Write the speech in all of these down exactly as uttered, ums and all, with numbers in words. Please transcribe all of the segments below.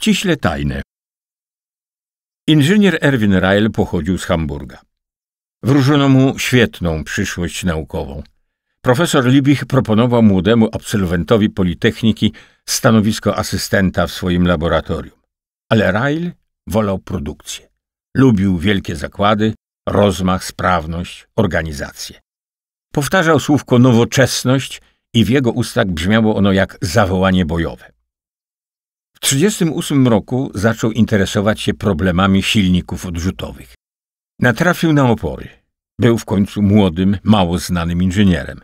ściśle tajne. Inżynier Erwin Rajl pochodził z Hamburga. Wróżono mu świetną przyszłość naukową. Profesor Libich proponował młodemu absolwentowi Politechniki stanowisko asystenta w swoim laboratorium. Ale Rajl wolał produkcję. Lubił wielkie zakłady, rozmach, sprawność, organizację. Powtarzał słówko nowoczesność i w jego ustach brzmiało ono jak zawołanie bojowe. W tysiąc dziewięćset trzydziestym ósmym roku zaczął interesować się problemami silników odrzutowych. Natrafił na opory. Był w końcu młodym, mało znanym inżynierem.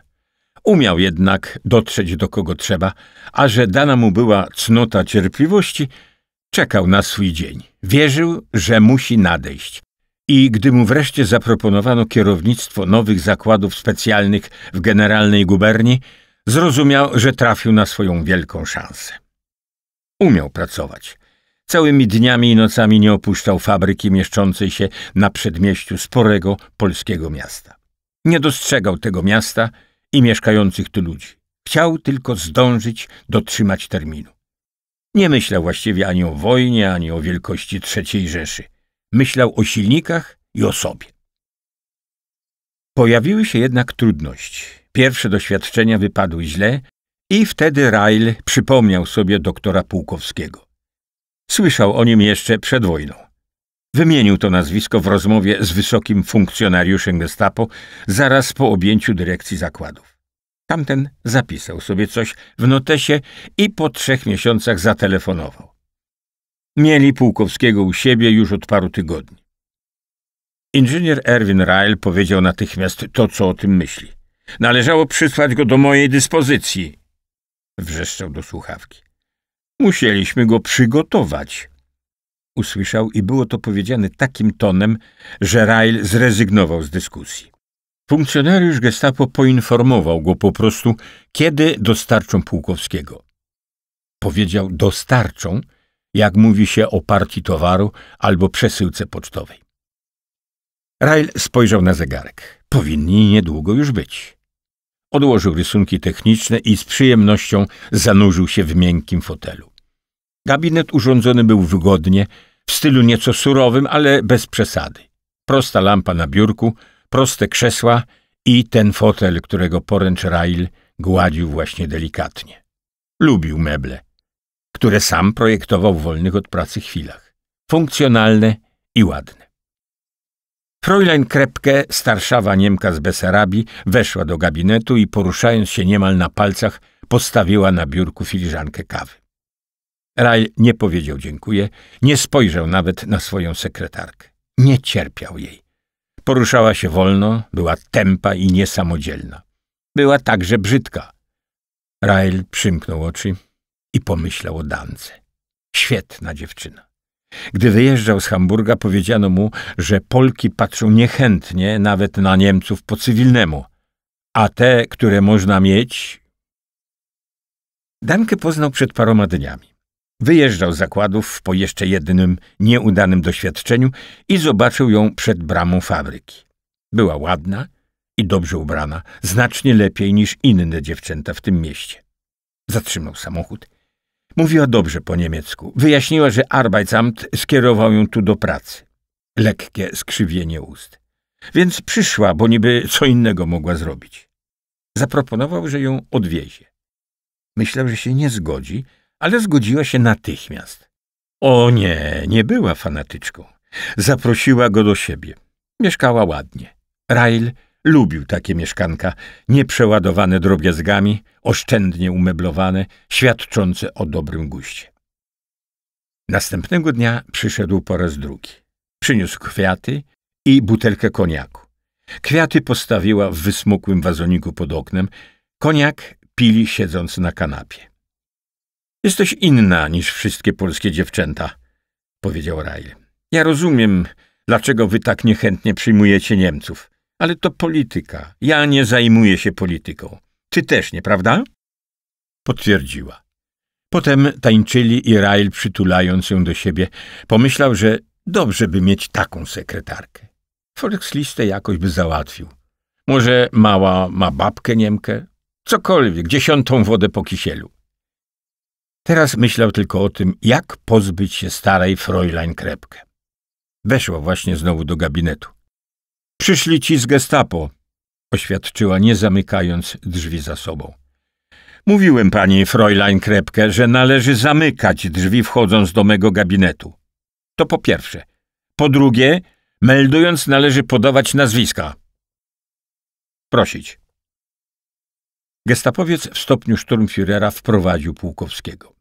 Umiał jednak dotrzeć do kogo trzeba, a że dana mu była cnota cierpliwości, czekał na swój dzień. Wierzył, że musi nadejść. I gdy mu wreszcie zaproponowano kierownictwo nowych zakładów specjalnych w Generalnej Guberni, zrozumiał, że trafił na swoją wielką szansę. Umiał pracować. Całymi dniami i nocami nie opuszczał fabryki mieszczącej się na przedmieściu sporego polskiego miasta. Nie dostrzegał tego miasta i mieszkających tu ludzi. Chciał tylko zdążyć dotrzymać terminu. Nie myślał właściwie ani o wojnie, ani o wielkości trzeciej Rzeszy. Myślał o silnikach i o sobie. Pojawiły się jednak trudności. Pierwsze doświadczenia wypadły źle i wtedy Rajl przypomniał sobie doktora Pułkowskiego. Słyszał o nim jeszcze przed wojną. Wymienił to nazwisko w rozmowie z wysokim funkcjonariuszem gestapo zaraz po objęciu dyrekcji zakładów. Tamten zapisał sobie coś w notesie i po trzech miesiącach zatelefonował. Mieli Pułkowskiego u siebie już od paru tygodni. Inżynier Erwin Rajl powiedział natychmiast to, co o tym myśli. Należało przysłać go do mojej dyspozycji, wrzeszczał do słuchawki. Musieliśmy go przygotować, usłyszał i było to powiedziane takim tonem, że Rajl zrezygnował z dyskusji. Funkcjonariusz gestapo poinformował go po prostu, kiedy dostarczą Pułkowskiego. Powiedział dostarczą, jak mówi się o partii towaru albo przesyłce pocztowej. Rajl spojrzał na zegarek. Powinni niedługo już być. Odłożył rysunki techniczne i z przyjemnością zanurzył się w miękkim fotelu. Gabinet urządzony był wygodnie, w stylu nieco surowym, ale bez przesady. Prosta lampa na biurku, proste krzesła i ten fotel, którego poręcz Rajl gładził właśnie delikatnie. Lubił meble, które sam projektował w wolnych od pracy chwilach. Funkcjonalne i ładne. Fräulein Krepke, starszawa Niemka z Besarabii, weszła do gabinetu i poruszając się niemal na palcach, postawiła na biurku filiżankę kawy. Rajl nie powiedział dziękuję, nie spojrzał nawet na swoją sekretarkę. Nie cierpiał jej. Poruszała się wolno, była tępa i niesamodzielna. Była także brzydka. Rajl przymknął oczy i pomyślał o Dance. Świetna dziewczyna. Gdy wyjeżdżał z Hamburga, powiedziano mu, że Polki patrzą niechętnie nawet na Niemców po cywilnemu, a te, które można mieć... Dankę poznał przed paroma dniami. Wyjeżdżał z zakładów po jeszcze jednym nieudanym doświadczeniu i zobaczył ją przed bramą fabryki. Była ładna i dobrze ubrana, znacznie lepiej niż inne dziewczęta w tym mieście. Zatrzymał samochód. Mówiła dobrze po niemiecku. Wyjaśniła, że Arbeitsamt skierował ją tu do pracy. Lekkie skrzywienie ust. Więc przyszła, bo niby co innego mogła zrobić. Zaproponował, że ją odwiezie. Myślał, że się nie zgodzi, ale zgodziła się natychmiast. O nie, nie była fanatyczką. Zaprosiła go do siebie. Mieszkała ładnie. Rajl lubił takie mieszkanka, nieprzeładowane drobiazgami, oszczędnie umeblowane, świadczące o dobrym guście. Następnego dnia przyszedł po raz drugi. Przyniósł kwiaty i butelkę koniaku. Kwiaty postawiła w wysmukłym wazoniku pod oknem. Koniak pili siedząc na kanapie. Jesteś inna niż wszystkie polskie dziewczęta, powiedział Rajl. Ja rozumiem, dlaczego wy tak niechętnie przyjmujecie Niemców. Ale to polityka. Ja nie zajmuję się polityką. Ty też nie, prawda? Potwierdziła. Potem tańczyli i Rajl, przytulając ją do siebie, pomyślał, że dobrze by mieć taką sekretarkę. Folekslistę jakoś by załatwił. Może mała ma babkę Niemkę? Cokolwiek, dziesiątą wodę po kisielu. Teraz myślał tylko o tym, jak pozbyć się starej Fräulein Krepke. Weszła właśnie znowu do gabinetu. — Przyszli ci z gestapo — oświadczyła, nie zamykając drzwi za sobą. — Mówiłem pani Fräulein Krepke, że należy zamykać drzwi wchodząc do mego gabinetu. To po pierwsze. Po drugie, meldując należy podawać nazwiska. Prosić. Gestapowiec w stopniu szturmführera wprowadził Pułkowskiego.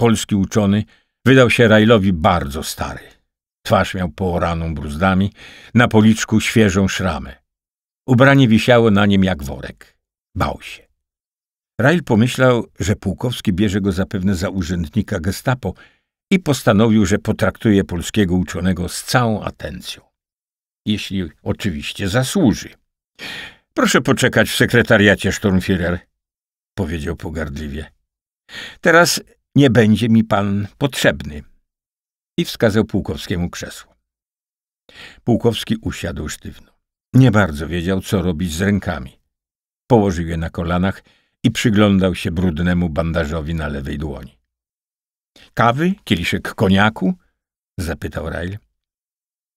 Polski uczony wydał się Rajlowi bardzo stary. Twarz miał pooraną bruzdami, na policzku świeżą szramę. Ubranie wisiało na nim jak worek. Bał się. Rajl pomyślał, że Pułkowski bierze go zapewne za urzędnika gestapo i postanowił, że potraktuje polskiego uczonego z całą atencją. Jeśli oczywiście zasłuży. — Proszę poczekać w sekretariacie, szturmführer — powiedział pogardliwie. — Teraz nie będzie mi pan potrzebny. I wskazał Pułkowskiemu krzesło. Pułkowski usiadł sztywno. Nie bardzo wiedział, co robić z rękami. Położył je na kolanach i przyglądał się brudnemu bandażowi na lewej dłoni. — Kawy? Kieliszek koniaku? — zapytał Rajl.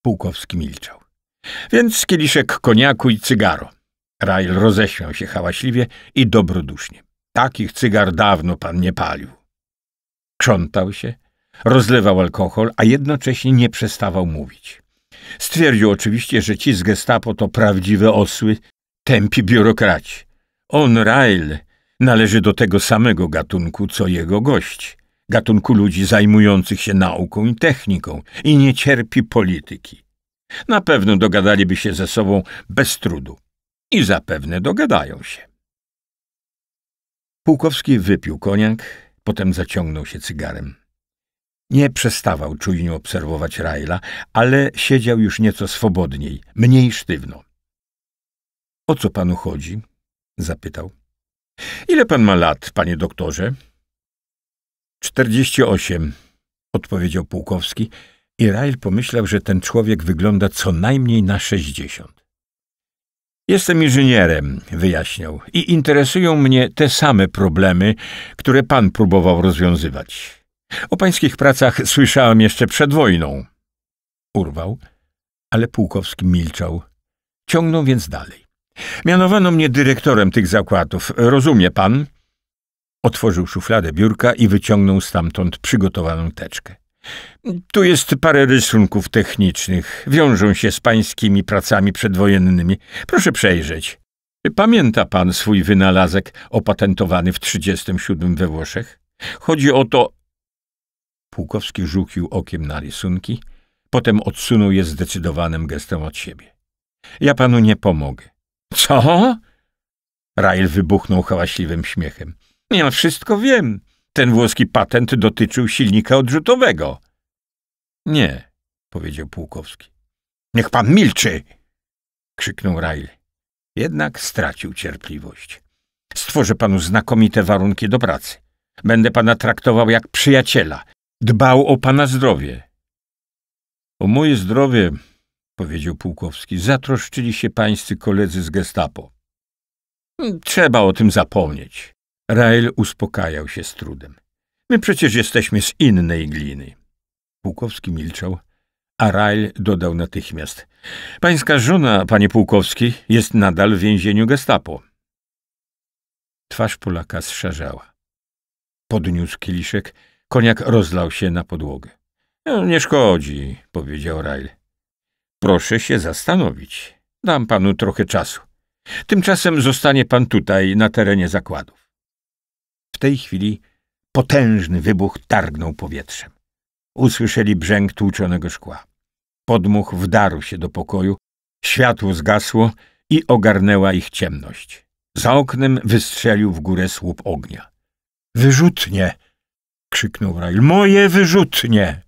Pułkowski milczał. — Więc kieliszek koniaku i cygaro. Rajl roześmiał się hałaśliwie i dobrodusznie. Takich cygar dawno pan nie palił. Krzątał się, rozlewał alkohol, a jednocześnie nie przestawał mówić. Stwierdził oczywiście, że ci z gestapo to prawdziwe osły, tępi biurokraci. On, Rajl, należy do tego samego gatunku, co jego gość. Gatunku ludzi zajmujących się nauką i techniką i nie cierpi polityki. Na pewno dogadaliby się ze sobą bez trudu. I zapewne dogadają się. Pułkowski wypił koniak, potem zaciągnął się cygarem. Nie przestawał czujnie obserwować Rajla, ale siedział już nieco swobodniej, mniej sztywno. — O co panu chodzi? — zapytał. — Ile pan ma lat, panie doktorze? — Czterdzieści osiem — odpowiedział Pułkowski i Rajl pomyślał, że ten człowiek wygląda co najmniej na sześćdziesiąt. Jestem inżynierem, wyjaśniał, i interesują mnie te same problemy, które pan próbował rozwiązywać. O pańskich pracach słyszałem jeszcze przed wojną. Urwał, ale Pułkowski milczał. Ciągnął więc dalej. Mianowano mnie dyrektorem tych zakładów, rozumie pan? Otworzył szufladę biurka i wyciągnął stamtąd przygotowaną teczkę. Tu jest parę rysunków technicznych. Wiążą się z pańskimi pracami przedwojennymi. Proszę przejrzeć. Pamięta pan swój wynalazek opatentowany w tysiąc dziewięćset trzydziestym siódmym we Włoszech? Chodzi o to... Pułkowski rzucił okiem na rysunki, potem odsunął je zdecydowanym gestem od siebie. Ja panu nie pomogę. Co? Rajl wybuchnął hałaśliwym śmiechem. Ja wszystko wiem. Ten włoski patent dotyczył silnika odrzutowego. — Nie — powiedział Pułkowski. — Niech pan milczy! — krzyknął Rajl. Jednak stracił cierpliwość. — Stworzę panu znakomite warunki do pracy. Będę pana traktował jak przyjaciela. Dbał o pana zdrowie. — O moje zdrowie — powiedział Pułkowski — zatroszczyli się pańscy koledzy z gestapo. — Trzeba o tym zapomnieć. Rajl uspokajał się z trudem. My przecież jesteśmy z innej gliny. Pułkowski milczał, a Rajl dodał natychmiast. Pańska żona, panie Pułkowski, jest nadal w więzieniu gestapo. Twarz Polaka zszarzała. Podniósł kieliszek, koniak rozlał się na podłogę. Nie szkodzi, powiedział Rajl. Proszę się zastanowić. Dam panu trochę czasu. Tymczasem zostanie pan tutaj, na terenie zakładów. W tej chwili potężny wybuch targnął powietrzem. Usłyszeli brzęk tłuczonego szkła. Podmuch wdarł się do pokoju, światło zgasło i ogarnęła ich ciemność. Za oknem wystrzelił w górę słup ognia. — Wyrzutnie! — krzyknął Rajl. — Moje wyrzutnie!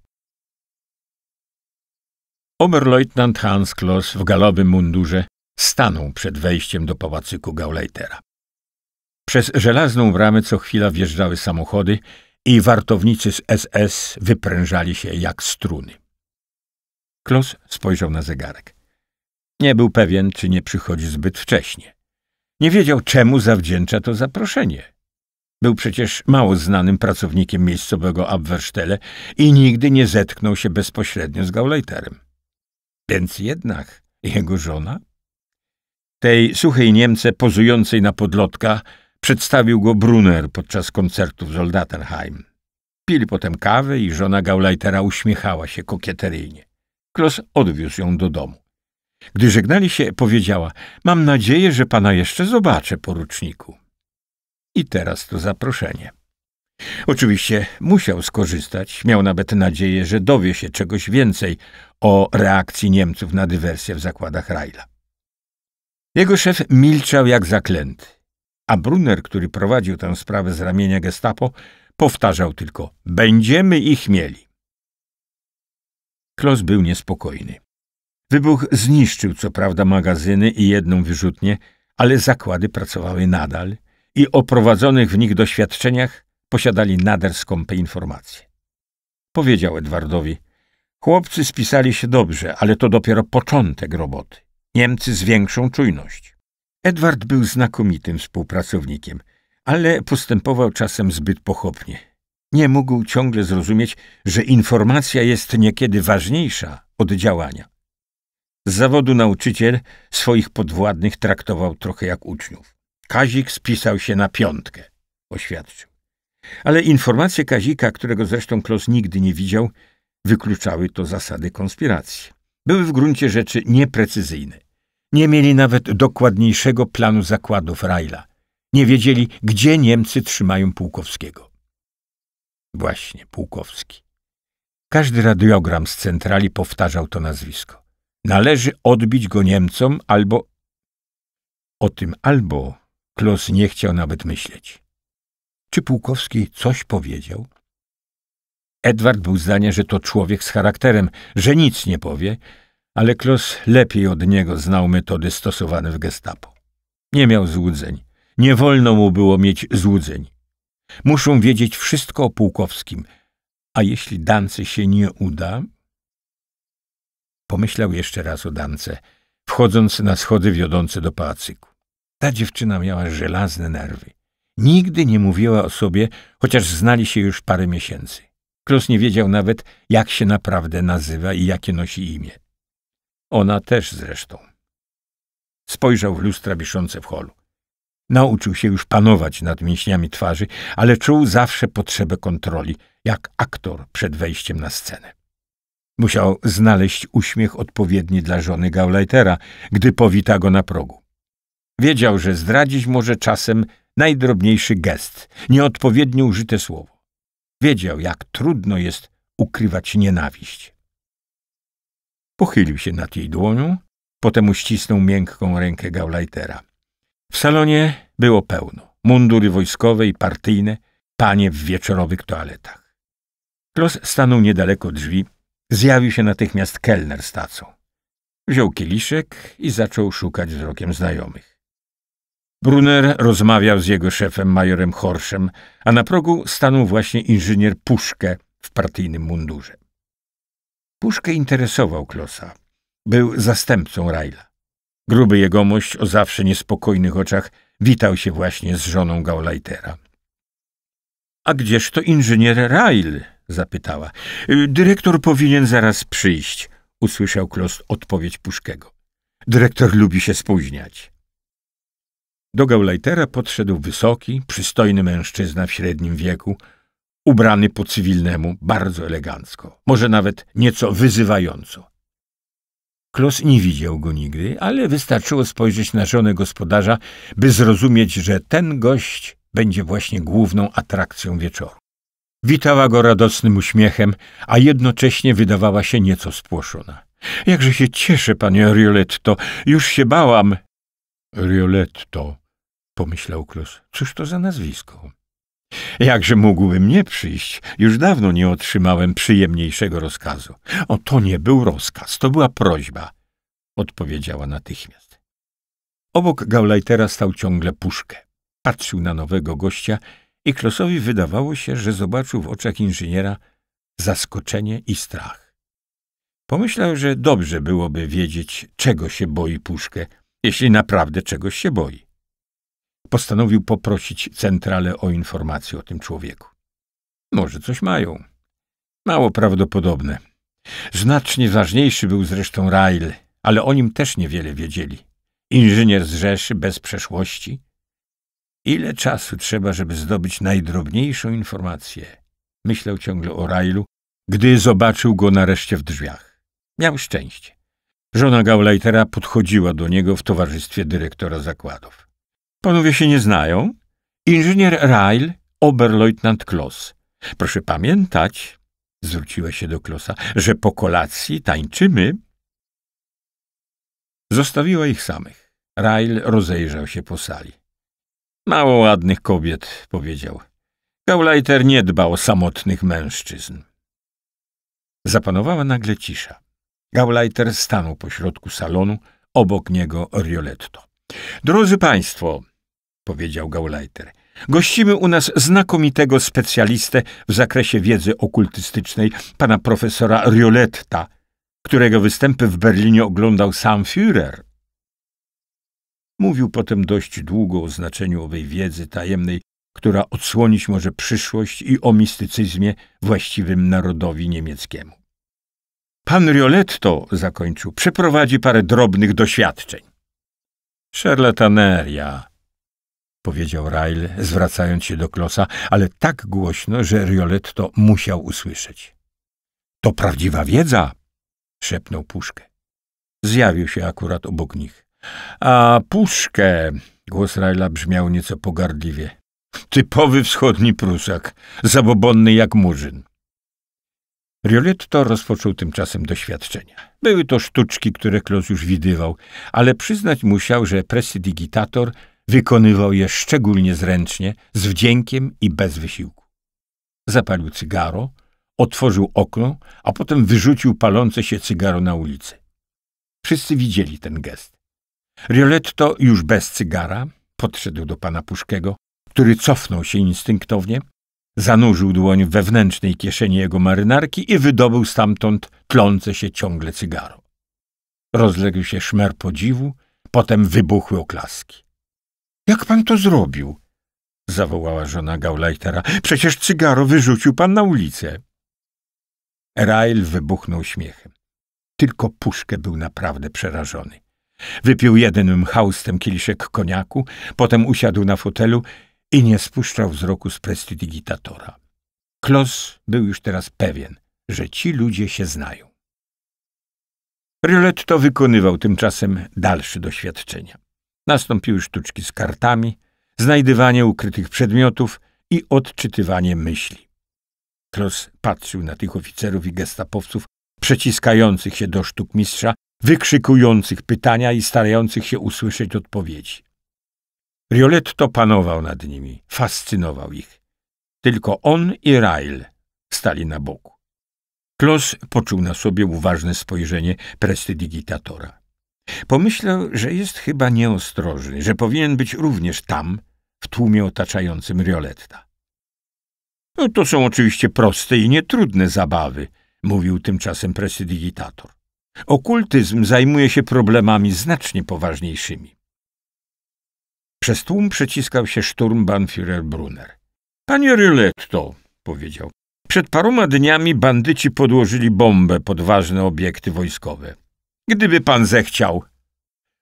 Oberleutnant Hans Kloss w galowym mundurze stanął przed wejściem do pałacyku Gauleitera. Przez żelazną bramę co chwila wjeżdżały samochody i wartownicy z S S wyprężali się jak struny. Kloss spojrzał na zegarek. Nie był pewien, czy nie przychodzi zbyt wcześnie. Nie wiedział, czemu zawdzięcza to zaproszenie. Był przecież mało znanym pracownikiem miejscowego Abwerstele i nigdy nie zetknął się bezpośrednio z Gauleiterem. Więc jednak jego żona? Tej suchej Niemce pozującej na podlotka przedstawił go Brunner podczas koncertu w Soldatenheim. Pili potem kawę i żona Gauleitera uśmiechała się kokieteryjnie. Kloss odwiózł ją do domu. Gdy żegnali się, powiedziała – mam nadzieję, że pana jeszcze zobaczę, poruczniku. I teraz to zaproszenie. Oczywiście musiał skorzystać, miał nawet nadzieję, że dowie się czegoś więcej o reakcji Niemców na dywersję w zakładach Rajla. Jego szef milczał jak zaklęty, a Brunner, który prowadził tę sprawę z ramienia gestapo, powtarzał tylko – będziemy ich mieli. Kloss był niespokojny. Wybuch zniszczył co prawda magazyny i jedną wyrzutnię, ale zakłady pracowały nadal i o prowadzonych w nich doświadczeniach posiadali nader skąpe informacje. Powiedział Edwardowi – chłopcy spisali się dobrze, ale to dopiero początek roboty. Niemcy zwiększą czujność. Edward był znakomitym współpracownikiem, ale postępował czasem zbyt pochopnie. Nie mógł ciągle zrozumieć, że informacja jest niekiedy ważniejsza od działania. Z zawodu nauczyciel swoich podwładnych traktował trochę jak uczniów. Kazik spisał się na piątkę, oświadczył. Ale informacje Kazika, którego zresztą Kloss nigdy nie widział, wykluczały to zasady konspiracji. Były w gruncie rzeczy nieprecyzyjne. Nie mieli nawet dokładniejszego planu zakładów Rajla. Nie wiedzieli, gdzie Niemcy trzymają Pułkowskiego. Właśnie, Pułkowski. Każdy radiogram z centrali powtarzał to nazwisko. Należy odbić go Niemcom albo... O tym albo Kloss nie chciał nawet myśleć. Czy Pułkowski coś powiedział? Edward był zdania, że to człowiek z charakterem, że nic nie powie, ale Kloss lepiej od niego znał metody stosowane w gestapo. Nie miał złudzeń. Nie wolno mu było mieć złudzeń. Muszą wiedzieć wszystko o Pułkowskim, a jeśli Dance się nie uda... Pomyślał jeszcze raz o Dance, wchodząc na schody wiodące do pałacyku. Ta dziewczyna miała żelazne nerwy. Nigdy nie mówiła o sobie, chociaż znali się już parę miesięcy. Kloss nie wiedział nawet, jak się naprawdę nazywa i jakie nosi imię. Ona też zresztą. Spojrzał w lustra wiszące w holu. Nauczył się już panować nad mięśniami twarzy, ale czuł zawsze potrzebę kontroli, jak aktor przed wejściem na scenę. Musiał znaleźć uśmiech odpowiedni dla żony Gauleitera, gdy powita go na progu. Wiedział, że zdradzić może czasem najdrobniejszy gest, nieodpowiednio użyte słowo. Wiedział, jak trudno jest ukrywać nienawiść. Pochylił się nad jej dłonią, potem uścisnął miękką rękę Gauleitera. W salonie było pełno. Mundury wojskowe i partyjne, panie w wieczorowych toaletach. Kloss stanął niedaleko drzwi. Zjawił się natychmiast kelner z tacą. Wziął kieliszek i zaczął szukać wzrokiem znajomych. Brunner rozmawiał z jego szefem, majorem Horszem, a na progu stanął właśnie inżynier Puszkę w partyjnym mundurze. Puszkę interesował Klossa. Był zastępcą Rajla. Gruby jegomość o zawsze niespokojnych oczach witał się właśnie z żoną Gauleitera. — A gdzież to inżynier Rajl? — zapytała. — Dyrektor powinien zaraz przyjść — usłyszał Kloss odpowiedź Puszkiego. — Dyrektor lubi się spóźniać. Do Gauleitera podszedł wysoki, przystojny mężczyzna w średnim wieku, ubrany po cywilnemu, bardzo elegancko, może nawet nieco wyzywająco. Kloss nie widział go nigdy, ale wystarczyło spojrzeć na żonę gospodarza, by zrozumieć, że ten gość będzie właśnie główną atrakcją wieczoru. Witała go radosnym uśmiechem, a jednocześnie wydawała się nieco spłoszona. — Jakże się cieszę, panie Rioletto, już się bałam. — Rioletto — pomyślał Kloss. — Cóż to za nazwisko? — Jakże mógłbym nie przyjść? Już dawno nie otrzymałem przyjemniejszego rozkazu. — O, to nie był rozkaz, to była prośba — odpowiedziała natychmiast. Obok Gauleitera stał ciągle Puszkę. Patrzył na nowego gościa i Klossowi wydawało się, że zobaczył w oczach inżyniera zaskoczenie i strach. Pomyślał, że dobrze byłoby wiedzieć, czego się boi Puszkę, jeśli naprawdę czegoś się boi. postanowił poprosić centralę o informację o tym człowieku. Może coś mają. Mało prawdopodobne. Znacznie ważniejszy był zresztą Rajl, ale o nim też niewiele wiedzieli. Inżynier z Rzeszy, bez przeszłości. Ile czasu trzeba, żeby zdobyć najdrobniejszą informację? Myślał ciągle o Rajlu, gdy zobaczył go nareszcie w drzwiach. Miał szczęście. Żona Gauleitera podchodziła do niego w towarzystwie dyrektora zakładów. — Panowie się nie znają? Inżynier Rajl, Oberleutnant Kloss. Proszę pamiętać, zwróciła się do Klossa, że po kolacji tańczymy. Zostawiła ich samych. Rajl rozejrzał się po sali. — Mało ładnych kobiet — powiedział. Gauleiter nie dba o samotnych mężczyzn. Zapanowała nagle cisza. Gauleiter stanął pośrodku salonu, obok niego Rioletto. — Drodzy Państwo — powiedział Gauleiter — gościmy u nas znakomitego specjalistę w zakresie wiedzy okultystycznej, pana profesora Rioletta, którego występy w Berlinie oglądał sam Führer. Mówił potem dość długo o znaczeniu owej wiedzy tajemnej, która odsłonić może przyszłość, i o mistycyzmie właściwym narodowi niemieckiemu. — Pan Rioletto — zakończył — przeprowadzi parę drobnych doświadczeń. — Szarlataneria — powiedział Rajl, zwracając się do Klossa, ale tak głośno, że Rioletto musiał usłyszeć. — To prawdziwa wiedza — szepnął Puszkę. Zjawił się akurat obok nich. — A Puszkę — głos Rajla brzmiał nieco pogardliwie — typowy wschodni Prusak, zabobonny jak murzyn. Rioletto rozpoczął tymczasem doświadczenia. Były to sztuczki, które Kloss już widywał, ale przyznać musiał, że prestidigitator wykonywał je szczególnie zręcznie, z wdziękiem i bez wysiłku. Zapalił cygaro, otworzył okno, a potem wyrzucił palące się cygaro na ulicy. Wszyscy widzieli ten gest. Rioletto już bez cygara podszedł do pana Puszkiego, który cofnął się instynktownie, zanurzył dłoń w wewnętrznej kieszeni jego marynarki i wydobył stamtąd tlące się ciągle cygaro. Rozległ się szmer podziwu, potem wybuchły oklaski. — Jak pan to zrobił? — zawołała żona Gauleitera. — Przecież cygaro wyrzucił pan na ulicę. Rajl wybuchnął śmiechem. Tylko Puszkę był naprawdę przerażony. Wypił jednym haustem kieliszek koniaku, potem usiadł na fotelu i nie spuszczał wzroku z prestidigitatora. Kloss był już teraz pewien, że ci ludzie się znają. Rioletto wykonywał tymczasem dalsze doświadczenia. Nastąpiły sztuczki z kartami, znajdywanie ukrytych przedmiotów i odczytywanie myśli. Kloss patrzył na tych oficerów i gestapowców przeciskających się do sztukmistrza, wykrzykujących pytania i starających się usłyszeć odpowiedzi. Rioletto panował nad nimi, fascynował ich. Tylko on i Rajl stali na boku. Kloss poczuł na sobie uważne spojrzenie prestidigitatora. Pomyślał, że jest chyba nieostrożny, że powinien być również tam, w tłumie otaczającym Rioletta. No, to są oczywiście proste i nietrudne zabawy, mówił tymczasem prestidigitator. Okultyzm zajmuje się problemami znacznie poważniejszymi. Przez tłum przeciskał się Sturm-Bahn-Führer Brunner. — Panie Rioletto — powiedział — przed paroma dniami bandyci podłożyli bombę pod ważne obiekty wojskowe. — Gdyby pan zechciał.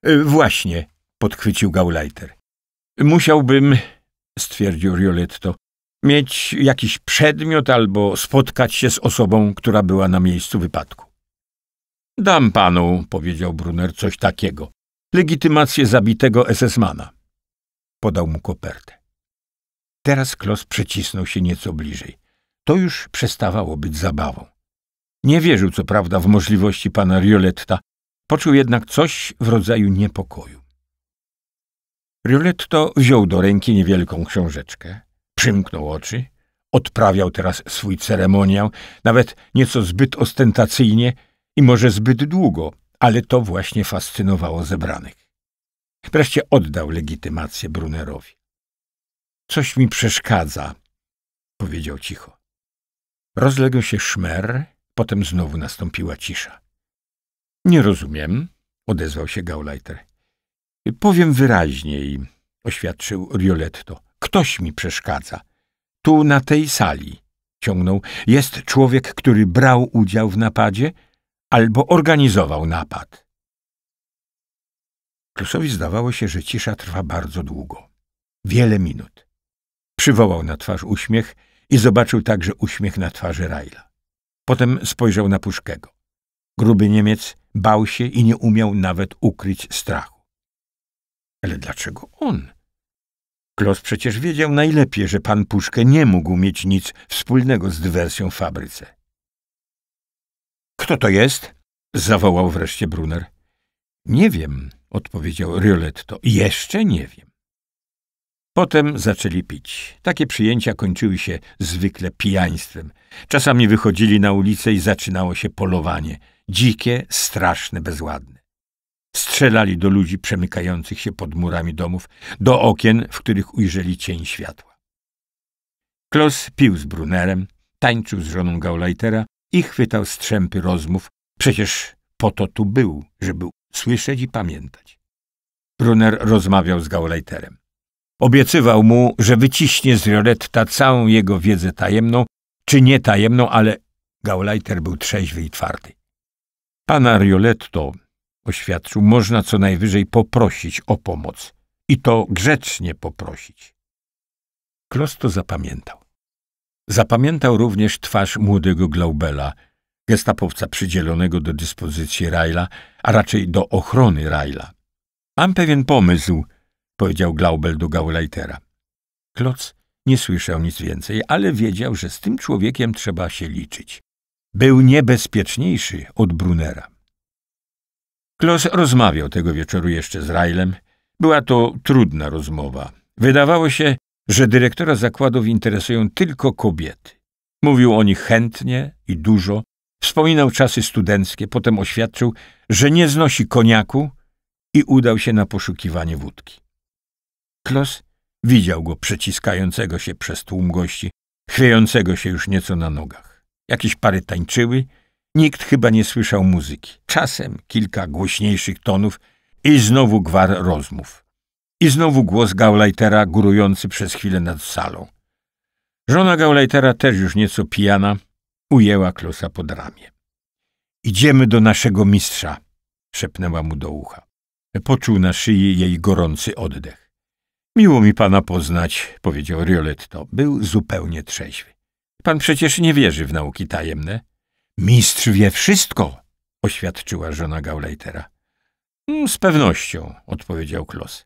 E, — Właśnie — podchwycił Gauleiter. — Musiałbym — stwierdził Rioletto — mieć jakiś przedmiot albo spotkać się z osobą, która była na miejscu wypadku. — Dam panu — powiedział Brunner — coś takiego. Legitymację zabitego es es mana. Podał mu kopertę. Teraz Kloss przecisnął się nieco bliżej. To już przestawało być zabawą. Nie wierzył co prawda w możliwości pana Rioletta, poczuł jednak coś w rodzaju niepokoju. Rioletto wziął do ręki niewielką książeczkę, przymknął oczy, odprawiał teraz swój ceremoniał, nawet nieco zbyt ostentacyjnie i może zbyt długo, ale to właśnie fascynowało zebranych. Wreszcie oddał legitymację Brunnerowi. — Coś mi przeszkadza — powiedział cicho. Rozległ się szmer, potem znowu nastąpiła cisza. — Nie rozumiem — odezwał się Gauleiter. — Powiem wyraźniej oświadczył Rioletto. Ktoś mi przeszkadza. Tu na tej sali, ciągnął, jest człowiek, który brał udział w napadzie albo organizował napad. Klossowi zdawało się, że cisza trwa bardzo długo. Wiele minut. Przywołał na twarz uśmiech i zobaczył także uśmiech na twarzy Rajla. Potem spojrzał na Puszkiego. Gruby Niemiec bał się i nie umiał nawet ukryć strachu. Ale dlaczego on? Kloss przecież wiedział najlepiej, że pan Puszkę nie mógł mieć nic wspólnego z dywersją w fabryce. Kto to jest? Zawołał wreszcie Brunner. Nie wiem, odpowiedział Rioletto. Jeszcze nie wiem. Potem zaczęli pić. Takie przyjęcia kończyły się zwykle pijaństwem. Czasami wychodzili na ulicę i zaczynało się polowanie. Dzikie, straszne, bezładne. Strzelali do ludzi przemykających się pod murami domów, do okien, w których ujrzeli cień światła. Kloss pił z Brunnerem, tańczył z żoną Gauleitera i chwytał strzępy rozmów. Przecież po to tu był, żeby słyszeć i pamiętać. Brunner rozmawiał z Gauleiterem. Obiecywał mu, że wyciśnie z Rioletta całą jego wiedzę tajemną, czy nie tajemną, ale Gauleiter był trzeźwy i twardy. Pana Rioletto, oświadczył, można co najwyżej poprosić o pomoc. I to grzecznie poprosić. Kloss to zapamiętał. Zapamiętał również twarz młodego Glaubela, gestapowca przydzielonego do dyspozycji Rajla, a raczej do ochrony Rajla. Mam pewien pomysł, powiedział Glaubel do Gauleitera. Kloss nie słyszał nic więcej, ale wiedział, że z tym człowiekiem trzeba się liczyć. Był niebezpieczniejszy od Brunnera. Kloss rozmawiał tego wieczoru jeszcze z Rajlem. Była to trudna rozmowa. Wydawało się, że dyrektora zakładów interesują tylko kobiety. Mówił o nich chętnie i dużo. Wspominał czasy studenckie, potem oświadczył, że nie znosi koniaku i udał się na poszukiwanie wódki. Kloss widział go przeciskającego się przez tłum gości, chwiejącego się już nieco na nogach. Jakieś pary tańczyły, nikt chyba nie słyszał muzyki. Czasem kilka głośniejszych tonów i znowu gwar rozmów. I znowu głos Gauleitera górujący przez chwilę nad salą. Żona Gauleitera, też już nieco pijana, ujęła Klossa pod ramię. Idziemy do naszego mistrza, szepnęła mu do ucha. Poczuł na szyi jej gorący oddech. Miło mi pana poznać, powiedział Rioletto. Był zupełnie trzeźwy. Pan przecież nie wierzy w nauki tajemne. Mistrz wie wszystko, oświadczyła żona Gauleitera. Z pewnością, odpowiedział Kloss.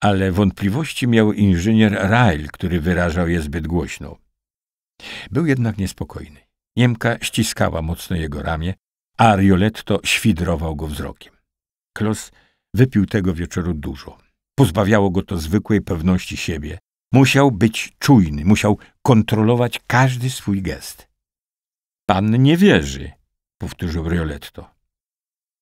Ale wątpliwości miał inżynier Rajl, który wyrażał je zbyt głośno. Był jednak niespokojny. Niemka ściskała mocno jego ramię, a Rioletto świdrował go wzrokiem. Kloss wypił tego wieczoru dużo. Pozbawiało go to zwykłej pewności siebie. Musiał być czujny, musiał kontrolować każdy swój gest. — Pan nie wierzy — powtórzył Rioletto.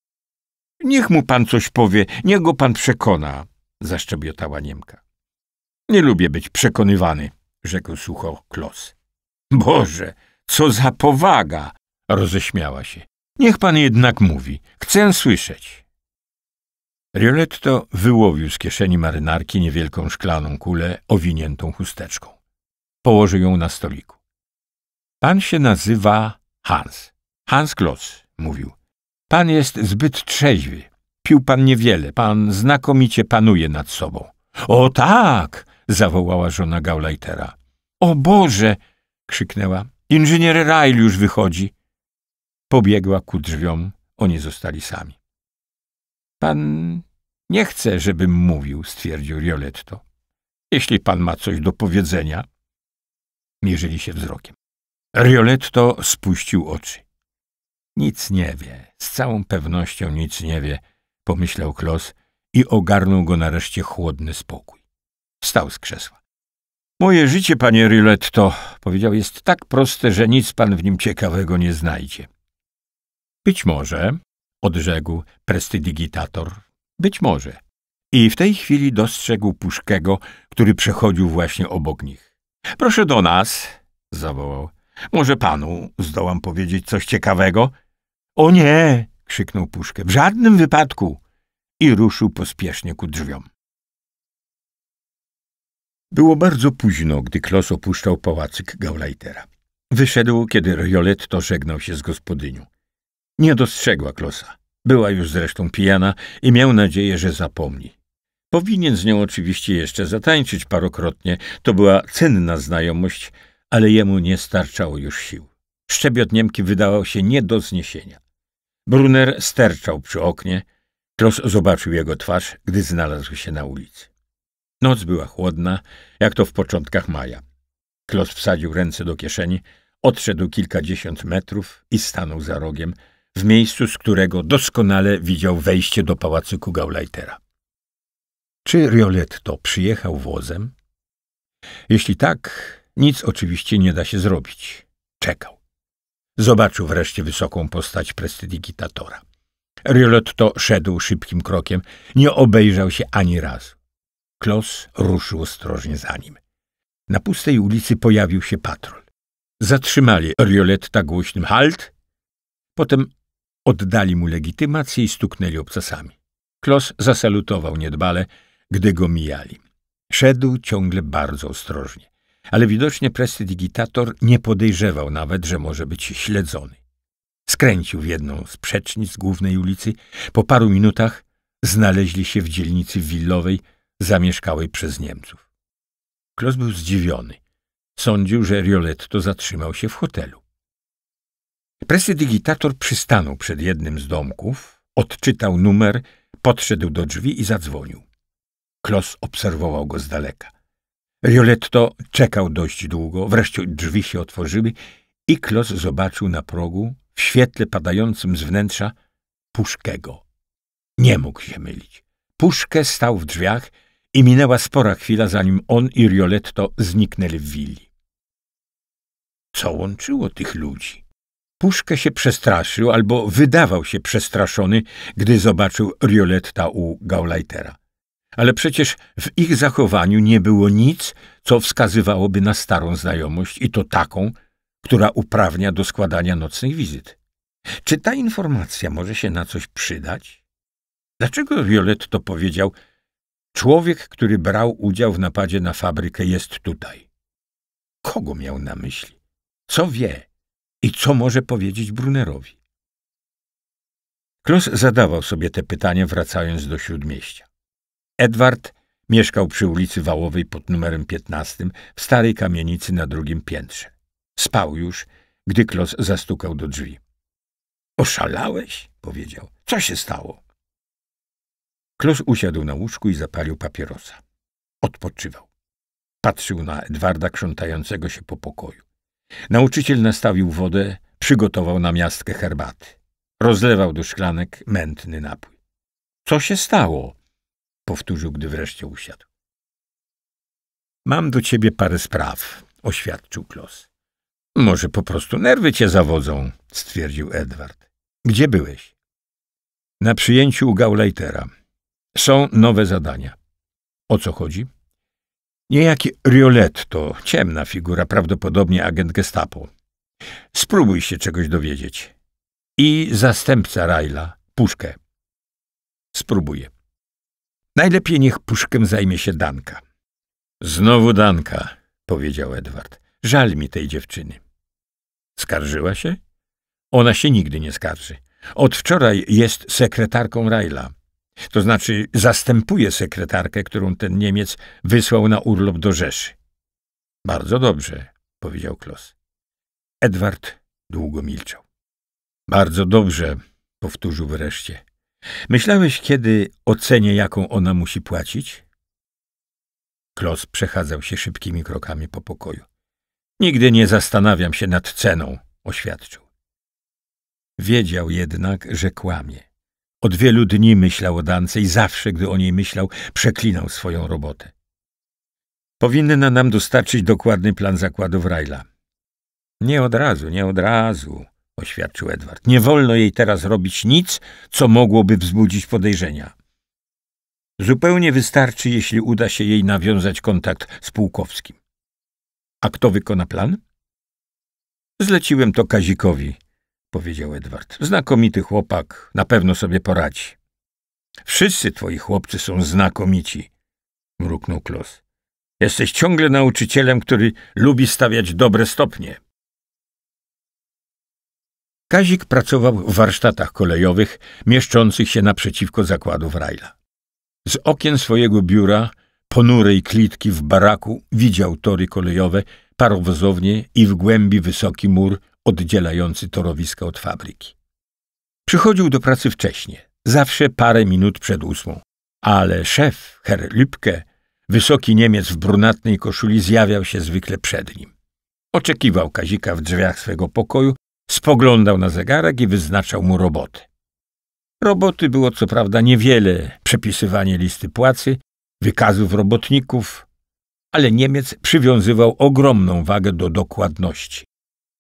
— Niech mu pan coś powie, niech go pan przekona — zaszczebiotała Niemka. — Nie lubię być przekonywany — rzekł sucho Kloss. — Boże! Co za powaga! Roześmiała się. Niech pan jednak mówi. Chcę słyszeć. Rioletto wyłowił z kieszeni marynarki niewielką szklaną kulę owiniętą chusteczką. Położył ją na stoliku. Pan się nazywa Hans. Hans Kloss, mówił. Pan jest zbyt trzeźwy. Pił pan niewiele. Pan znakomicie panuje nad sobą. O tak! zawołała żona Gauleitera. O Boże! krzyknęła. Inżynier Rajl już wychodzi. Pobiegła ku drzwiom. Oni zostali sami. Pan nie chce, żebym mówił, stwierdził Rioletto. Jeśli pan ma coś do powiedzenia. Mierzyli się wzrokiem. Rioletto spuścił oczy. Nic nie wie, z całą pewnością nic nie wie, pomyślał Kloss i ogarnął go nareszcie chłodny spokój. Wstał z krzesła. Moje życie, panie Rioletto, powiedział, jest tak proste, że nic pan w nim ciekawego nie znajdzie. Być może, odrzekł prestidigitator, być może. I w tej chwili dostrzegł Puszkiego, który przechodził właśnie obok nich. Proszę do nas, zawołał. Może panu zdołam powiedzieć coś ciekawego? O nie, krzyknął Puszka, w żadnym wypadku. I ruszył pospiesznie ku drzwiom. Było bardzo późno, gdy Kloss opuszczał pałacyk Gauleitera. Wyszedł, kiedy Rioletto żegnał się z gospodynią. Nie dostrzegła Klossa. Była już zresztą pijana i miał nadzieję, że zapomni. Powinien z nią oczywiście jeszcze zatańczyć parokrotnie. To była cenna znajomość, ale jemu nie starczało już sił. Szczebiot Niemki wydawał się nie do zniesienia. Brunner sterczał przy oknie. Kloss zobaczył jego twarz, gdy znalazł się na ulicy. Noc była chłodna, jak to w początkach maja. Kloss wsadził ręce do kieszeni, odszedł kilkadziesiąt metrów i stanął za rogiem, w miejscu, z którego doskonale widział wejście do pałacyku Gauleitera. Czy Rioletto przyjechał wozem? Jeśli tak, nic oczywiście nie da się zrobić. Czekał. Zobaczył wreszcie wysoką postać prestidigitatora. Rioletto szedł szybkim krokiem, nie obejrzał się ani razu. Kloss ruszył ostrożnie za nim. Na pustej ulicy pojawił się patrol. Zatrzymali Rioletta głośnym halt, potem oddali mu legitymację i stuknęli obcasami. Kloss zasalutował niedbale, gdy go mijali. Szedł ciągle bardzo ostrożnie, ale widocznie prestidigitator nie podejrzewał nawet, że może być śledzony. Skręcił w jedną z przecznic głównej ulicy. Po paru minutach znaleźli się w dzielnicy willowej zamieszkałej przez Niemców. Kloss był zdziwiony. Sądził, że Rioletto zatrzymał się w hotelu. Prestidigitator przystanął przed jednym z domków, odczytał numer, podszedł do drzwi i zadzwonił. Kloss obserwował go z daleka. Rioletto czekał dość długo, wreszcie drzwi się otworzyły i Kloss zobaczył na progu, w świetle padającym z wnętrza, Puszkiego. Nie mógł się mylić. Puszkę stał w drzwiach i minęła spora chwila, zanim on i Rioletto zniknęli w willi. Co łączyło tych ludzi? Puszkę się przestraszył albo wydawał się przestraszony, gdy zobaczył Rioletta u Gauleitera. Ale przecież w ich zachowaniu nie było nic, co wskazywałoby na starą znajomość i to taką, która uprawnia do składania nocnych wizyt. Czy ta informacja może się na coś przydać? Dlaczego Rioletto powiedział: człowiek, który brał udział w napadzie na fabrykę, jest tutaj? Kogo miał na myśli? Co wie? I co może powiedzieć Brunnerowi? Kloss zadawał sobie te pytania, wracając do Śródmieścia. Edward mieszkał przy ulicy Wałowej pod numerem piętnastym w starej kamienicy na drugim piętrze. Spał już, gdy Kloss zastukał do drzwi. — Oszalałeś? — powiedział. — Co się stało? Kloss usiadł na łóżku i zapalił papierosa. Odpoczywał. Patrzył na Edwarda krzątającego się po pokoju. Nauczyciel nastawił wodę, przygotował na miastkę herbaty. Rozlewał do szklanek mętny napój. — Co się stało? — powtórzył, gdy wreszcie usiadł. — Mam do ciebie parę spraw — oświadczył Kloss. — Może po prostu nerwy cię zawodzą — stwierdził Edward. — Gdzie byłeś? — Na przyjęciu u Gauleitera. Są nowe zadania. — O co chodzi? — Niejaki Rioletto, ciemna figura, prawdopodobnie agent gestapo. — Spróbuj się czegoś dowiedzieć. — I zastępca Rajla, Puszkę. — Spróbuję. — Najlepiej niech Puszkiem zajmie się Danka. — Znowu Danka — powiedział Edward. — Żal mi tej dziewczyny. — Skarżyła się? — Ona się nigdy nie skarży. Od wczoraj jest sekretarką Rajla. To znaczy zastępuje sekretarkę, którą ten Niemiec wysłał na urlop do Rzeszy. — Bardzo dobrze — powiedział Kloss. Edward długo milczał. — Bardzo dobrze — powtórzył wreszcie. — Myślałeś kiedy o cenie, jaką ona musi płacić? Kloss przechadzał się szybkimi krokami po pokoju. — Nigdy nie zastanawiam się nad ceną — oświadczył. Wiedział jednak, że kłamie. Od wielu dni myślał o Dance i zawsze, gdy o niej myślał, przeklinał swoją robotę. — Powinna nam dostarczyć dokładny plan zakładów Rajla. — Nie od razu, nie od razu — oświadczył Edward. — Nie wolno jej teraz robić nic, co mogłoby wzbudzić podejrzenia. — Zupełnie wystarczy, jeśli uda się jej nawiązać kontakt z Pułkowskim. — A kto wykona plan? — Zleciłem to Kazikowi — powiedział Edward. — Znakomity chłopak, na pewno sobie poradzi. — Wszyscy twoi chłopcy są znakomici — mruknął Kloss. Jesteś ciągle nauczycielem, który lubi stawiać dobre stopnie. Kazik pracował w warsztatach kolejowych, mieszczących się naprzeciwko zakładów Rajla. Z okien swojego biura, ponurej klitki w baraku, widział tory kolejowe, parowozownie i w głębi wysoki mur oddzielający torowiska od fabryki. Przychodził do pracy wcześnie, zawsze parę minut przed ósmą, ale szef, Herr Lübke, wysoki Niemiec w brunatnej koszuli, zjawiał się zwykle przed nim. Oczekiwał Kazika w drzwiach swego pokoju, spoglądał na zegarek i wyznaczał mu roboty. Roboty było co prawda niewiele, przepisywanie listy płacy, wykazów robotników, ale Niemiec przywiązywał ogromną wagę do dokładności.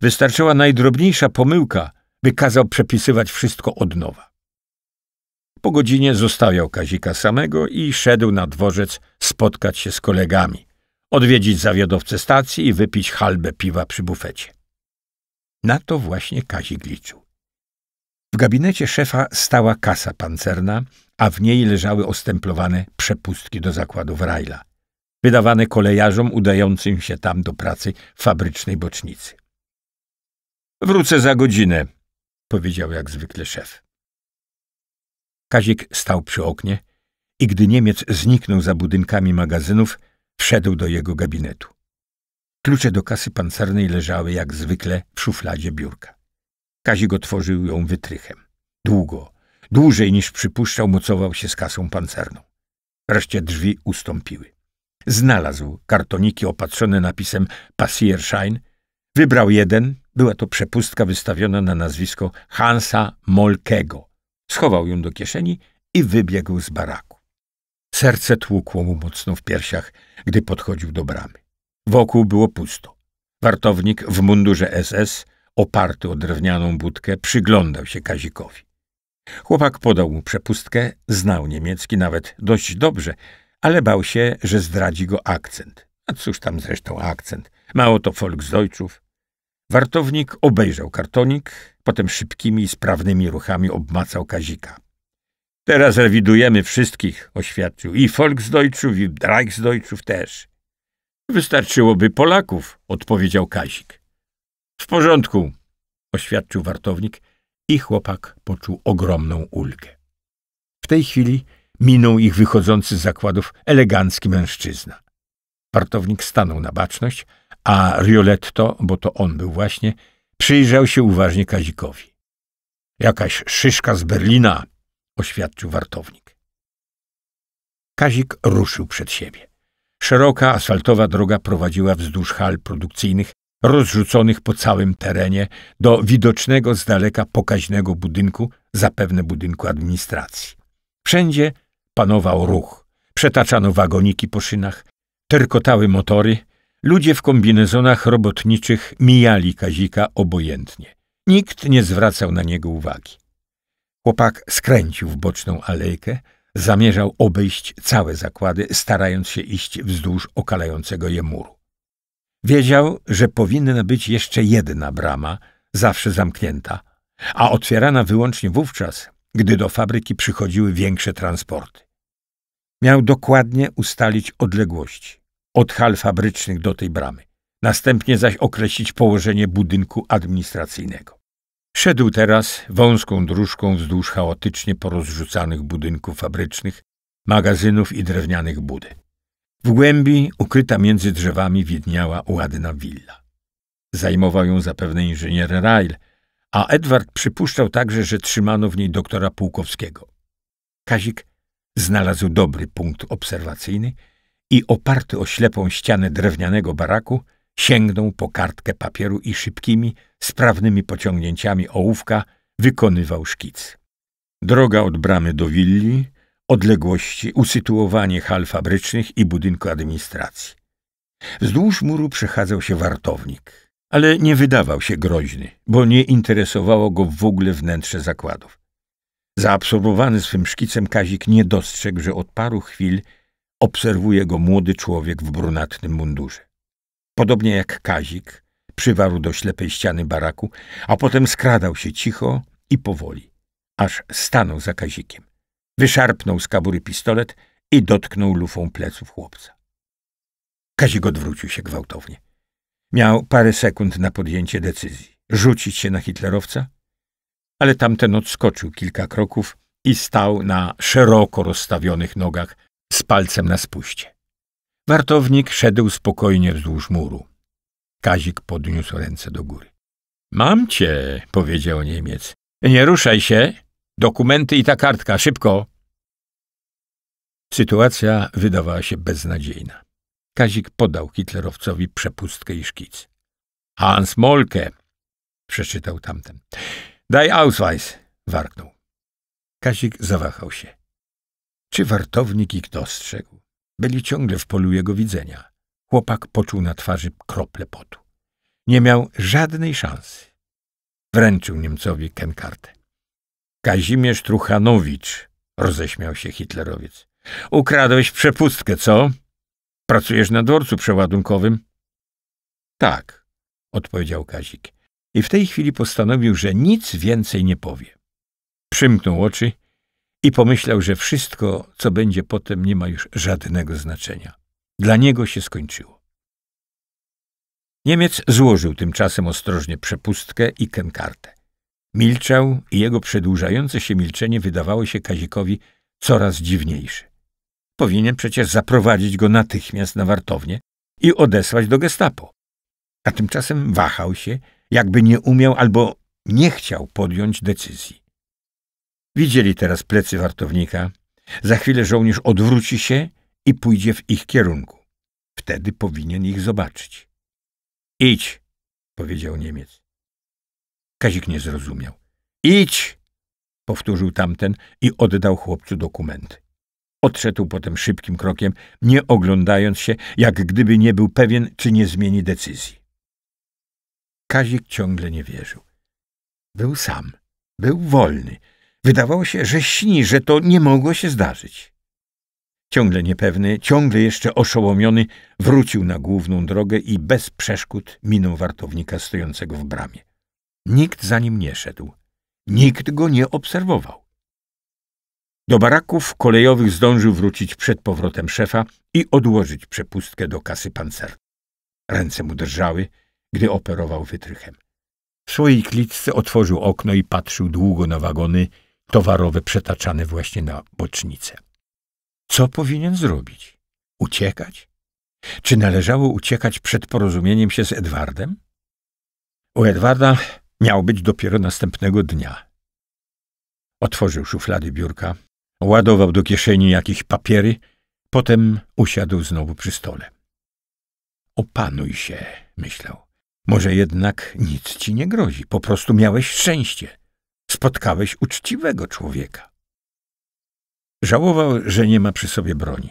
Wystarczyła najdrobniejsza pomyłka, by kazał przepisywać wszystko od nowa. Po godzinie zostawiał Kazika samego i szedł na dworzec spotkać się z kolegami, odwiedzić zawiadowcę stacji i wypić halbę piwa przy bufecie. Na to właśnie Kazik liczył. W gabinecie szefa stała kasa pancerna, a w niej leżały ostemplowane przepustki do zakładów Rajla, wydawane kolejarzom udającym się tam do pracy w fabrycznej bocznicy. Wrócę za godzinę, powiedział jak zwykle szef. Kazik stał przy oknie i gdy Niemiec zniknął za budynkami magazynów, wszedł do jego gabinetu. Klucze do kasy pancernej leżały jak zwykle w szufladzie biurka. Kazik otworzył ją wytrychem. Długo, dłużej niż przypuszczał, mocował się z kasą pancerną. Wreszcie drzwi ustąpiły. Znalazł kartoniki opatrzone napisem Passierschein, wybrał jeden, była to przepustka wystawiona na nazwisko Hansa Molkego. Schował ją do kieszeni i wybiegł z baraku. Serce tłukło mu mocno w piersiach, gdy podchodził do bramy. Wokół było pusto. Wartownik w mundurze S S, oparty o drewnianą budkę, przyglądał się Kazikowi. Chłopak podał mu przepustkę, znał niemiecki nawet dość dobrze, ale bał się, że zdradzi go akcent. A cóż tam zresztą akcent? Mało to Volksdeutschów. Wartownik obejrzał kartonik, potem szybkimi i sprawnymi ruchami obmacał Kazika. — Teraz rewidujemy wszystkich — oświadczył. — I Volksdeutschów, i Reichsdeutschów też. — Wystarczyłoby Polaków — odpowiedział Kazik. — W porządku — oświadczył wartownik i chłopak poczuł ogromną ulgę. W tej chwili minął ich wychodzący z zakładów elegancki mężczyzna. Wartownik stanął na baczność, a Rioletto, bo to on był właśnie, przyjrzał się uważnie Kazikowi. — Jakaś szyszka z Berlina — oświadczył wartownik. Kazik ruszył przed siebie. Szeroka, asfaltowa droga prowadziła wzdłuż hal produkcyjnych, rozrzuconych po całym terenie, do widocznego z daleka pokaźnego budynku, zapewne budynku administracji. Wszędzie panował ruch. Przetaczano wagoniki po szynach, terkotały motory. Ludzie w kombinezonach robotniczych mijali Kazika obojętnie. Nikt nie zwracał na niego uwagi. Chłopak skręcił w boczną alejkę, zamierzał obejść całe zakłady, starając się iść wzdłuż okalającego je muru. Wiedział, że powinna być jeszcze jedna brama, zawsze zamknięta, a otwierana wyłącznie wówczas, gdy do fabryki przychodziły większe transporty. Miał dokładnie ustalić odległości od hal fabrycznych do tej bramy, następnie zaś określić położenie budynku administracyjnego. Szedł teraz wąską dróżką wzdłuż chaotycznie porozrzucanych budynków fabrycznych, magazynów i drewnianych budy. W głębi, ukryta między drzewami, widniała ładna willa. Zajmował ją zapewne inżynier Rajl, a Edward przypuszczał także, że trzymano w niej doktora Pułkowskiego. Kazik znalazł dobry punkt obserwacyjny i oparty o ślepą ścianę drewnianego baraku sięgnął po kartkę papieru i szybkimi, sprawnymi pociągnięciami ołówka wykonywał szkic. Droga od bramy do willi, odległości, usytuowanie hal fabrycznych i budynku administracji. Wzdłuż muru przechadzał się wartownik, ale nie wydawał się groźny, bo nie interesowało go w ogóle wnętrze zakładów. Zaabsorbowany swym szkicem Kazik nie dostrzegł, że od paru chwil obserwuje go młody człowiek w brunatnym mundurze. Podobnie jak Kazik, przywarł do ślepej ściany baraku, a potem skradał się cicho i powoli, aż stanął za Kazikiem. Wyszarpnął z kabury pistolet i dotknął lufą pleców chłopca. Kazik odwrócił się gwałtownie. Miał parę sekund na podjęcie decyzji. Rzucić się na hitlerowca? Ale tamten odskoczył kilka kroków i stał na szeroko rozstawionych nogach z palcem na spuście. Wartownik szedł spokojnie wzdłuż muru. Kazik podniósł ręce do góry. — Mam cię — powiedział Niemiec. — Nie ruszaj się. Dokumenty i ta kartka. Szybko. Sytuacja wydawała się beznadziejna. Kazik podał hitlerowcowi przepustkę i szkic. — Hans Molke — przeczytał tamten. — Daj Ausweis — warknął. Kazik zawahał się. Czy wartownik ich dostrzegł? Byli ciągle w polu jego widzenia. Chłopak poczuł na twarzy krople potu. Nie miał żadnej szansy. Wręczył Niemcowi Kenkartę. — Kazimierz Truchanowicz — roześmiał się hitlerowiec. — Ukradłeś przepustkę, co? Pracujesz na dworcu przeładunkowym? — Tak — odpowiedział Kazik. I w tej chwili postanowił, że nic więcej nie powie. Przymknął oczy i pomyślał, że wszystko, co będzie potem, nie ma już żadnego znaczenia. Dla niego się skończyło. Niemiec złożył tymczasem ostrożnie przepustkę i kenkartę. Milczał i jego przedłużające się milczenie wydawało się Kazikowi coraz dziwniejsze. Powinien przecież zaprowadzić go natychmiast na wartownię i odesłać do gestapo. A tymczasem wahał się, jakby nie umiał albo nie chciał podjąć decyzji. Widzieli teraz plecy wartownika. Za chwilę żołnierz odwróci się i pójdzie w ich kierunku. Wtedy powinien ich zobaczyć. — Idź — powiedział Niemiec. Kazik nie zrozumiał. — Idź — powtórzył tamten i oddał chłopcu dokumenty. Odszedł potem szybkim krokiem, nie oglądając się, jak gdyby nie był pewien, czy nie zmieni decyzji. Kazik ciągle nie wierzył. Był sam, był wolny. Wydawało się, że śni, że to nie mogło się zdarzyć. Ciągle niepewny, ciągle jeszcze oszołomiony, wrócił na główną drogę i bez przeszkód minął wartownika stojącego w bramie. Nikt za nim nie szedł. Nikt go nie obserwował. Do baraków kolejowych zdążył wrócić przed powrotem szefa i odłożyć przepustkę do kasy pancernej. Ręce mu drżały, gdy operował wytrychem. W swojej klitce otworzył okno i patrzył długo na wagony towarowe przetaczane właśnie na bocznicę. Co powinien zrobić? Uciekać? Czy należało uciekać przed porozumieniem się z Edwardem? U Edwarda miał być dopiero następnego dnia. Otworzył szuflady biurka, ładował do kieszeni jakieś papiery, potem usiadł znowu przy stole. Opanuj się, myślał. Może jednak nic ci nie grozi. Po prostu miałeś szczęście. Spotkałeś uczciwego człowieka. Żałował, że nie ma przy sobie broni.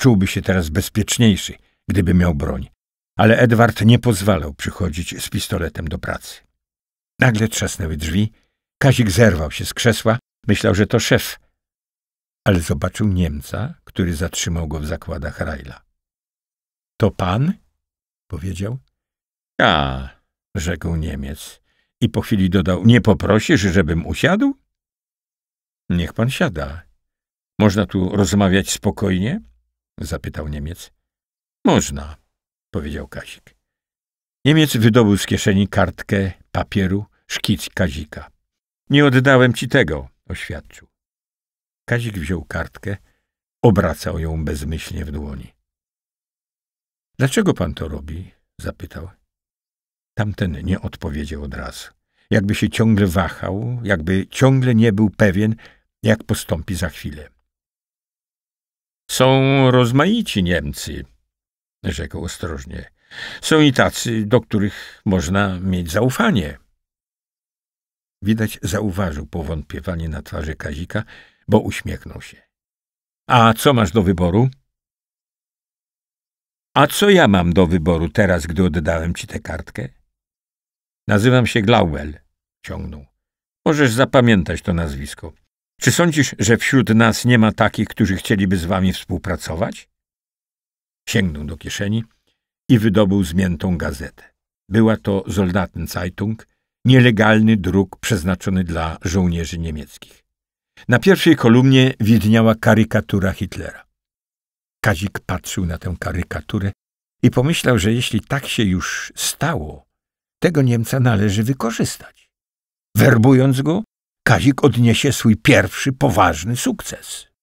Czułby się teraz bezpieczniejszy, gdyby miał broń. Ale Edward nie pozwalał przychodzić z pistoletem do pracy. Nagle trzasnęły drzwi. Kazik zerwał się z krzesła. Myślał, że to szef. Ale zobaczył Niemca, który zatrzymał go w zakładach Rajla. — To pan? — powiedział. — Ja — rzekł Niemiec i po chwili dodał — nie poprosisz, żebym usiadł? — Niech pan siada. — Można tu rozmawiać spokojnie? — zapytał Niemiec. — Można — powiedział Kazik. Niemiec wydobył z kieszeni kartkę, papieru, szkic Kazika. — Nie oddałem ci tego — oświadczył. Kazik wziął kartkę, obracał ją bezmyślnie w dłoni. — Dlaczego pan to robi? — zapytał. Tamten nie odpowiedział od razu. Jakby się ciągle wahał, jakby ciągle nie był pewien, jak postąpi za chwilę. — Są rozmaici Niemcy — rzekł ostrożnie. — Są i tacy, do których można mieć zaufanie. Widać zauważył powątpiewanie na twarzy Kazika, bo uśmiechnął się. — A co masz do wyboru? — A co ja mam do wyboru teraz, gdy oddałem ci tę kartkę? — Nazywam się Glauel — ciągnął. — Możesz zapamiętać to nazwisko. Czy sądzisz, że wśród nas nie ma takich, którzy chcieliby z wami współpracować? Sięgnął do kieszeni i wydobył zmiętą gazetę. Była to Soldaten Zeitung, nielegalny druk przeznaczony dla żołnierzy niemieckich. Na pierwszej kolumnie widniała karykatura Hitlera. Kazik patrzył na tę karykaturę i pomyślał, że jeśli tak się już stało, tego Niemca należy wykorzystać. Werbując go, Kazik odniesie swój pierwszy poważny sukces.